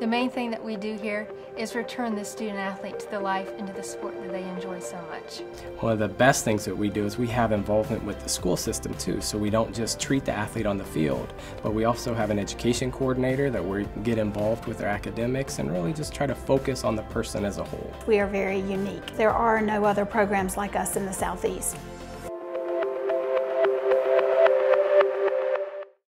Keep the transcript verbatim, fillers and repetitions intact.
The main thing that we do here is return the student athlete to the life and to the sport that they enjoy so much. One of the best things that we do is we have involvement with the school system too, so we don't just treat the athlete on the field, but we also have an education coordinator that we get involved with their academics and really just try to focus on the person as a whole. We are very unique. There are no other programs like us in the Southeast.